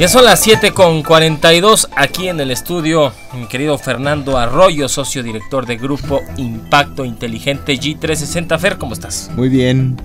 Ya son las 7:42 aquí en el estudio, mi querido Fernando Arroyo, socio director de Grupo Impacto Inteligente G360. Fer, ¿cómo estás? Muy bien,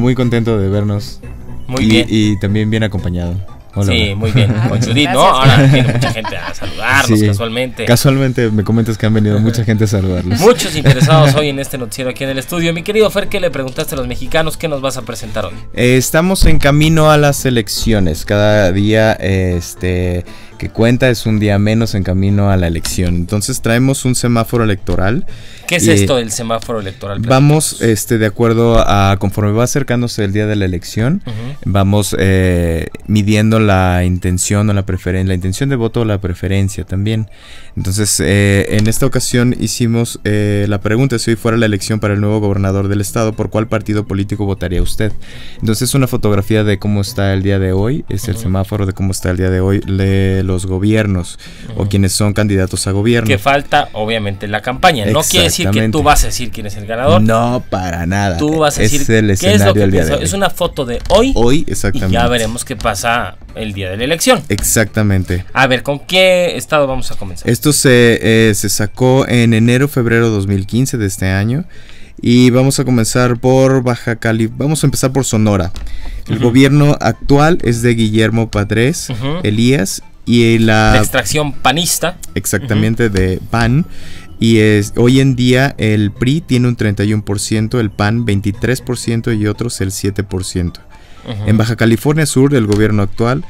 muy contento de vernos. Muy bien. Y también bien acompañado. Hola, sí, hola. Muy bien, con Judith, ¿no? Ahora viene mucha gente a saludarnos, sí, casualmente. Casualmente me comentas que han venido mucha gente a saludarlos. Muchos interesados hoy en este noticiero aquí en el estudio. Mi querido Fer, ¿qué le preguntaste a los mexicanos? ¿Qué nos vas a presentar hoy? Estamos en camino a las elecciones. Cada día que cuenta es un día menos en camino a la elección. Entonces traemos un semáforo electoral. ¿Qué es esto del semáforo electoral? Vamos de acuerdo a conforme va acercándose el día de la elección, vamos midiendo la intención o la intención de voto o la preferencia también. Entonces en esta ocasión hicimos la pregunta: si hoy fuera la elección para el nuevo gobernador del estado, ¿por cuál partido político votaría usted? Entonces una fotografía de cómo está el día de hoy, es el semáforo de cómo está el día de hoy, los gobiernos o quienes son candidatos a gobierno. Que falta obviamente la campaña, no quiere decir que tú vas a decir quién es el ganador. No, para nada. Tú vas a decir qué es lo que piensa. Es una foto de hoy. Hoy, exactamente. Y ya veremos qué pasa el día de la elección. Exactamente. A ver, ¿con qué estado vamos a comenzar? Esto se sacó en enero-febrero 2015 de este año. Y vamos a comenzar por Baja California. Vamos a empezar por Sonora. El gobierno actual es de Guillermo Padrés Elías. Y la extracción panista. Exactamente, de PAN. Y hoy en día el PRI tiene un 31%, el PAN 23% y otros el 7%. En Baja California Sur el gobierno actual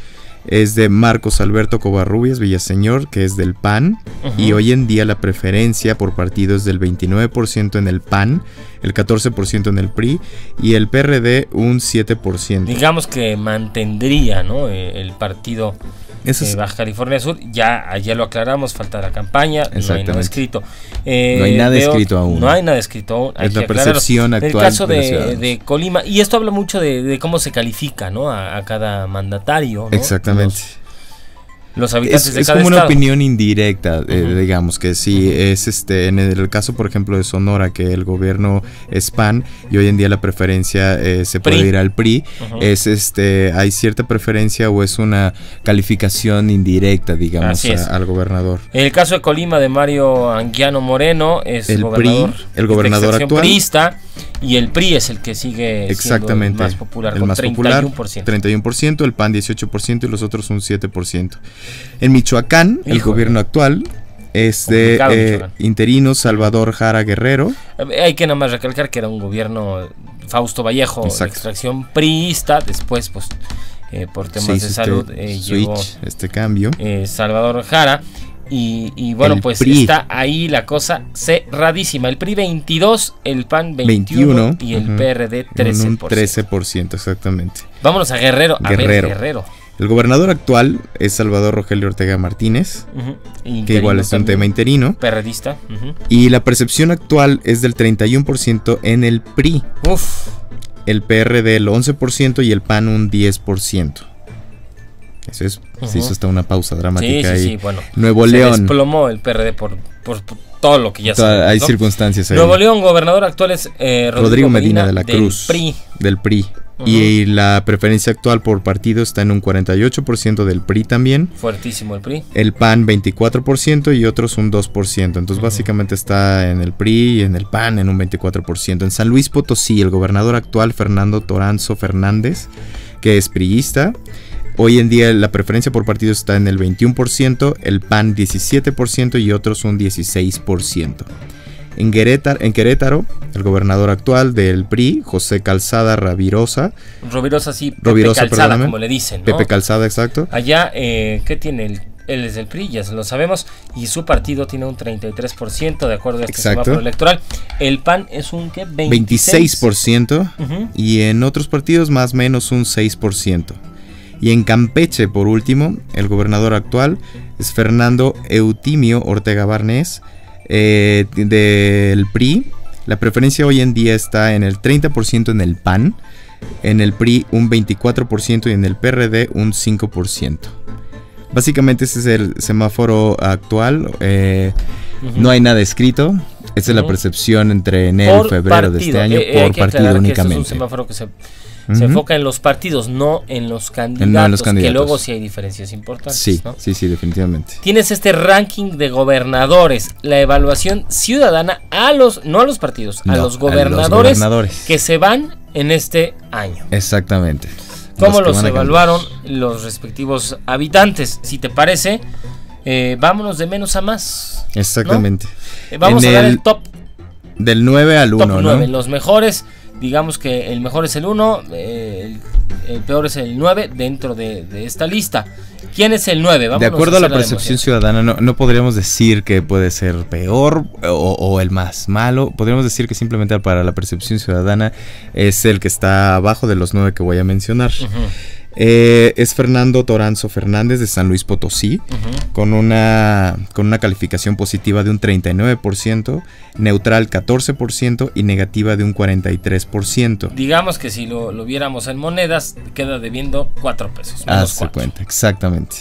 es de Marcos Alberto Covarrubias Villaseñor, que es del PAN, y hoy en día la preferencia por partido es del 29% en el PAN, el 14% en el PRI y el PRD un 7%. Digamos que mantendría, ¿no?, el partido de Baja California Sur. Ya lo aclaramos, falta la campaña, no hay nada escrito. No hay nada escrito aún. No hay nada escrito aún. Hay es que la percepción actual. En el caso de Colima, y esto habla mucho de cómo se califica, ¿no?, a cada mandatario, ¿no? Exactamente. Los habitantes de cada estado. Es como una opinión indirecta, digamos que sí. Es en el caso, por ejemplo, de Sonora, que el gobierno es PAN y hoy en día la preferencia se puede ir al PRI. Es hay cierta preferencia o es una calificación indirecta, digamos, al gobernador. En el caso de Colima, de Mario Anguiano Moreno, es el gobernador, PRI, el gobernador actual priista, y el PRI es el que sigue exactamente siendo el más popular, el con más 31%. Popular, 31%, el PAN 18% y los otros un 7%. En Michoacán, el gobierno actual es de interino Salvador Jara Guerrero. Hay que nada más recalcar que era un gobierno Fausto Vallejo, de extracción priista, después pues por temas de salud llegó este cambio. Salvador Jara. Y bueno, el pues PRI. Está ahí la cosa cerradísima. El PRI 22, el PAN 21 y el PRD 13%. Un 13%, exactamente. Vámonos a Guerrero. A ver, Guerrero. El gobernador actual es Salvador Rogelio Ortega Martínez, que igual es un tema interino. Perredista. Y la percepción actual es del 31% en el PRI. Uf. El PRD el 11% y el PAN un 10%. Eso es, se hizo hasta una pausa dramática ahí. Sí, bueno, Nuevo León. Se desplomó el PRD por todo lo que ya sabemos. Hay circunstancias ahí. Nuevo León, gobernador actual es Rodrigo Medina de la Cruz. Del PRI. Y la preferencia actual por partido está en un 48% del PRI también. Fuertísimo el PRI. El PAN 24% y otros un 2%. Entonces básicamente está en el PRI y en el PAN en un 24%. En San Luis Potosí, el gobernador actual Fernando Toranzo Fernández, que es priista. Hoy en día la preferencia por partido está en el 21%, el PAN 17% y otros un 16%. En Querétaro, el gobernador actual del PRI, José Calzada Rovirosa. Rovirosa, como le dicen, ¿no? Pepe Calzada, exacto. Allá, ¿qué tiene el? Él es del PRI, ya lo sabemos, y su partido tiene un 33% de acuerdo a este semáforo electoral. El PAN es un 26%, y en otros partidos más o menos un 6%. Y en Campeche, por último, el gobernador actual es Fernando Eutimio Ortega Barnes, del PRI. La preferencia hoy en día está en el 30% en el PAN, en el PRI un 24% y en el PRD un 5%. Básicamente ese es el semáforo actual. No hay nada escrito. Esa es la percepción entre enero y febrero de este año, por partido únicamente. Es un semáforo que se Se enfoca en los partidos, no en los candidatos, que luego sí hay diferencias importantes. Sí, ¿no? sí, definitivamente. Tienes este ranking de gobernadores, la evaluación ciudadana a los, no a los partidos, a los gobernadores, que se van en este año. Exactamente. ¿Cómo los evaluaron los respectivos habitantes? Si te parece, vámonos de menos a más. Exactamente. ¿No? Vamos a dar el top. Del 9 al 1, top 9, ¿no? Los mejores, digamos que el mejor es el 1, el peor es el 9 dentro de esta lista. ¿Quién es el 9? Vámonos de acuerdo a la percepción ciudadana, no podríamos decir que puede ser peor o el más malo. Podríamos decir que simplemente para la percepción ciudadana es el que está abajo de los 9 que voy a mencionar. Es Fernando Toranzo Fernández de San Luis Potosí, con una calificación positiva de un 39%, neutral 14% y negativa de un 43%. Digamos que si lo viéramos en monedas, queda debiendo 4 pesos. Hazte cuenta, exactamente.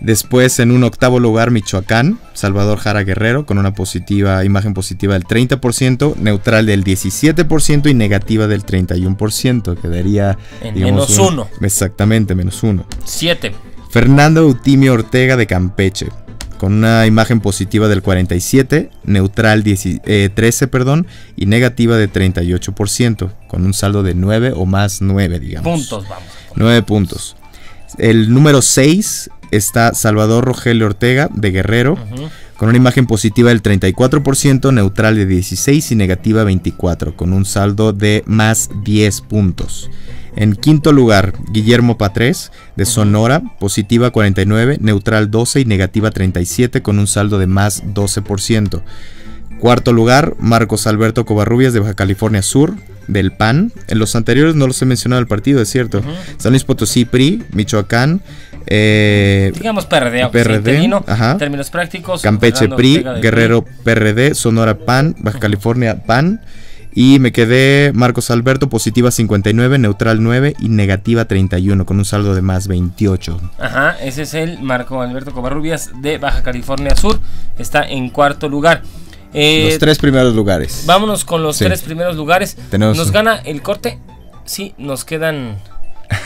Después, en un 8º lugar, Michoacán, Salvador Jara Guerrero, con una imagen positiva del 30%, neutral del 17% y negativa del 31%. Quedaría en menos 1. Exactamente, menos 1. 7. Fernando Eutimio Ortega de Campeche, con una imagen positiva del 47%, neutral 13%, y negativa de 38%, con un saldo de 9 o más 9, digamos. Puntos, vamos. 9 puntos. El número 6 está Salvador Rogelio Ortega de Guerrero, con una imagen positiva del 34%, neutral de 16% y negativa 24%, con un saldo de más 10 puntos. En 5º lugar, Guillermo Padrés de Sonora, positiva 49%, neutral 12% y negativa 37%, con un saldo de más 12%. 4º lugar, Marcos Alberto Covarrubias de Baja California Sur, del PAN. En los anteriores no los he mencionado el partido, es cierto. San Luis Potosí, PRI, Michoacán, digamos PRD, términos prácticos, Campeche PRI, Guerrero PRD, Sonora PAN, Baja California PAN. Y me quedé Marcos Alberto, positiva 59%, neutral 9% y negativa 31%, con un saldo de más 28%. Ajá, ese es el Marco Alberto Covarrubias de Baja California Sur. Está en 4º lugar. Los 3 primeros lugares. Vámonos con los 3 primeros lugares. Nos gana el corte. Sí, nos quedan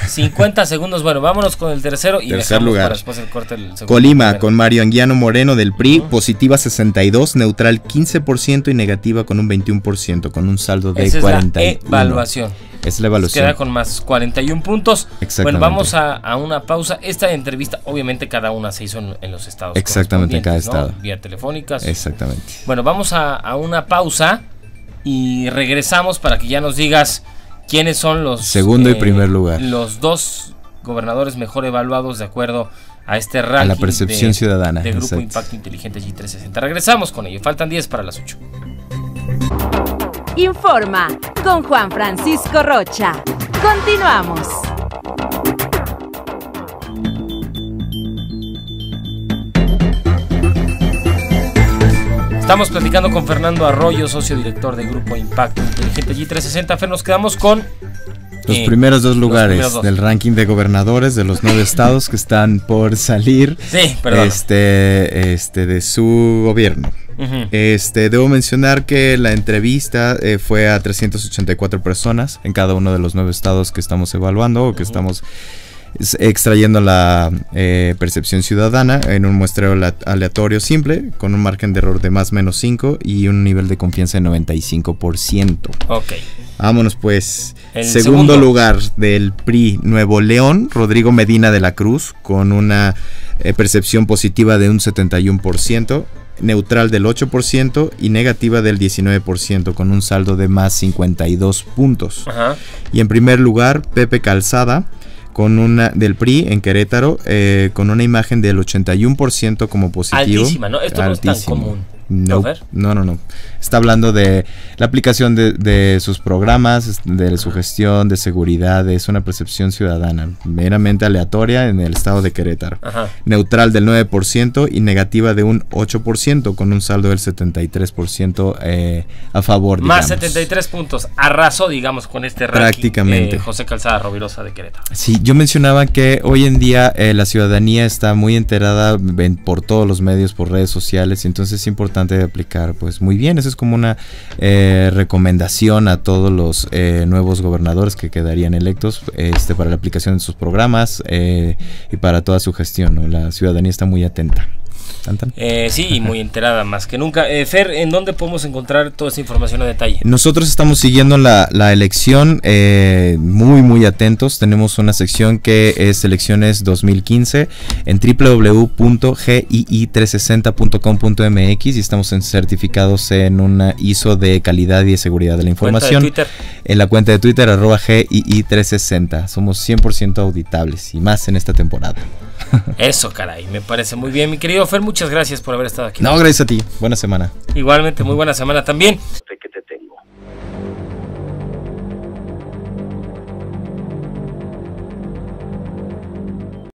50 segundos. Bueno, vámonos con el tercero y dejamos lugar. Para después el corte. El Colima, con Mario Anguiano Moreno del PRI, positiva 62%, neutral 15% y negativa con un 21%, con un saldo de 41. Es la evaluación. Es la evaluación. Nos queda con más 41 puntos. Bueno, vamos a una pausa. Esta entrevista, obviamente, cada una se hizo en los estados. Exactamente, en cada estado. ¿No? Vía telefónicas. Exactamente. Bueno, vamos a una pausa y regresamos para que ya nos digas quiénes son los segundo y primer lugar. Los 2 gobernadores mejor evaluados de acuerdo a este ranking. A la percepción ciudadana. De Grupo Impacto Inteligente G360. Regresamos con ello. Faltan 10 para las 8. Informa con Juan Francisco Rocha. Continuamos. Estamos platicando con Fernando Arroyo, socio director de Grupo Impacto Inteligente G360. Fer, nos quedamos con los primeros 2 lugares del ranking de gobernadores de los 9 estados que están por salir de su gobierno. Debo mencionar que la entrevista fue a 384 personas en cada uno de los 9 estados que estamos evaluando o que estamos extrayendo la percepción ciudadana en un muestreo aleatorio simple con un margen de error de más menos 5 y un nivel de confianza de 95%. Ok. Vámonos pues. El segundo lugar del PRI, Nuevo León, Rodrigo Medina de la Cruz, con una percepción positiva de un 71%. Neutral del 8% y negativa del 19%, con un saldo de más 52 puntos. Y en primer lugar, Pepe Calzada del PRI en Querétaro, con una imagen del 81% como positivo. Altísima, ¿no? Esto no es tan común. No. Está hablando de la aplicación de sus programas, de su gestión, de seguridad. Es una percepción ciudadana meramente aleatoria en el estado de Querétaro. Neutral del 9% y negativa de un 8%, con un saldo del 73% a favor. Más 73 puntos. Arrasó, digamos, con este ranking. Prácticamente. José Calzada Rovirosa de Querétaro. Sí, yo mencionaba que hoy en día la ciudadanía está muy enterada por todos los medios, por redes sociales. Entonces es importante importante de aplicar. Pues muy bien, eso es como una recomendación a todos los nuevos gobernadores que quedarían electos para la aplicación de sus programas y para toda su gestión, ¿no? La ciudadanía está muy atenta. Sí, y muy enterada más que nunca. Fer, ¿en dónde podemos encontrar toda esa información a detalle? Nosotros estamos siguiendo la elección muy atentos. Tenemos una sección que es Elecciones 2015 en www.gii360.com.mx y estamos certificados en una ISO de calidad y de seguridad de la información. En la cuenta de Twitter, @gii360. Somos 100% auditables y más en esta temporada. Eso, caray, me parece muy bien, mi querido Fer, muchas gracias por haber estado aquí. No, gracias a ti, buena semana. Igualmente, muy buena semana también.